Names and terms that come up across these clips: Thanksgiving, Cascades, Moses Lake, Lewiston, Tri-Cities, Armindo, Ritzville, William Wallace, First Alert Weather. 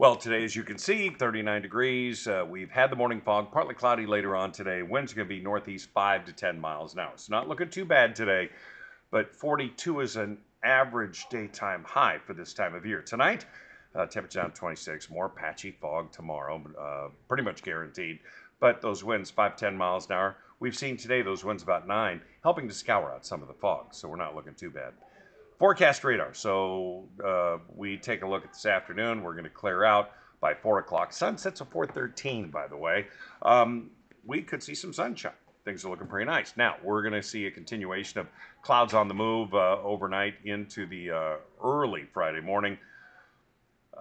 Well, today, as you can see, 39 degrees. We've had the morning fog, partly cloudy later on today. Winds are going to be northeast 5 to 10 miles an hour. It's not looking too bad today, but 42 is an average daytime high for this time of year. Tonight, temperature down 26, more patchy fog tomorrow, pretty much guaranteed. But those winds, 5 to 10 miles an hour. We've seen today those winds about 9, helping to scour out some of the fog, so we're not looking too bad. Forecast radar. So we take a look at this afternoon. We're going to clear out by 4 o'clock. Sunsets at 4:13, by the way. We could see some sunshine. Things are looking pretty nice. Now, we're going to see a continuation of clouds on the move overnight into the early Friday morning.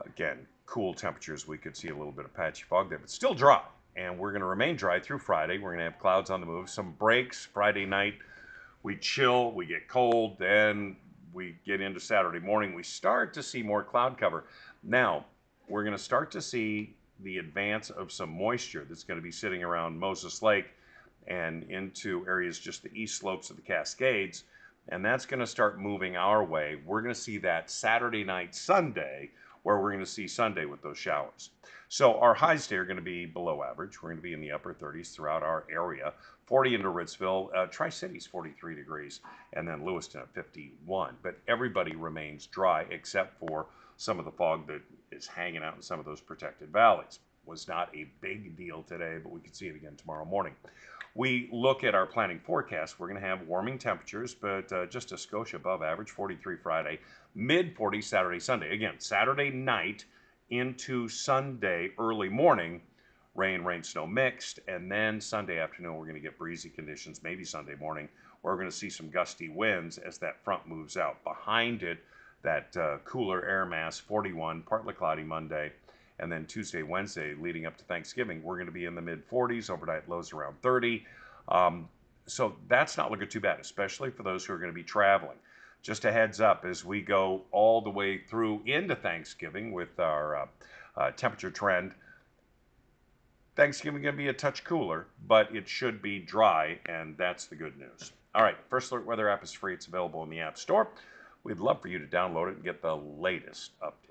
Again, cool temperatures. We could see a little bit of patchy fog there, but still dry. And we're going to remain dry through Friday. We're going to have clouds on the move. Some breaks Friday night. We chill. We get cold. Then we get into Saturday morning, we start to see more cloud cover. Now, we're going to start to see the advance of some moisture that's going to be sitting around Moses Lake and into areas just the east slopes of the Cascades, and that's going to start moving our way. We're going to see that Saturday night, Sunday, where we're going to see Sunday with those showers. So our highs today are going to be below average. We're going to be in the upper 30s throughout our area. 40 into Ritzville, Tri-Cities 43 degrees, and then Lewiston at 51. But everybody remains dry except for some of the fog that is hanging out in some of those protected valleys. Was not a big deal today, but we could see it again tomorrow morning. We look at our planning forecast. We're going to have warming temperatures, but just a skosh above average, 43 Friday, mid-40s Saturday, Sunday. Again, Saturday night into Sunday early morning, rain, snow mixed, and then Sunday afternoon we're going to get breezy conditions, maybe Sunday morning, where we're going to see some gusty winds as that front moves out. Behind it, that cooler air mass, 41, partly cloudy Monday, and then Tuesday, Wednesday, leading up to Thanksgiving, we're going to be in the mid-40s, overnight lows around 30. So that's not looking too bad, especially for those who are going to be traveling. Just a heads up, as we go all the way through into Thanksgiving with our temperature trend, Thanksgiving is going to be a touch cooler, but it should be dry, and that's the good news. All right, First Alert Weather app is free. It's available in the App Store. We'd love for you to download it and get the latest updates.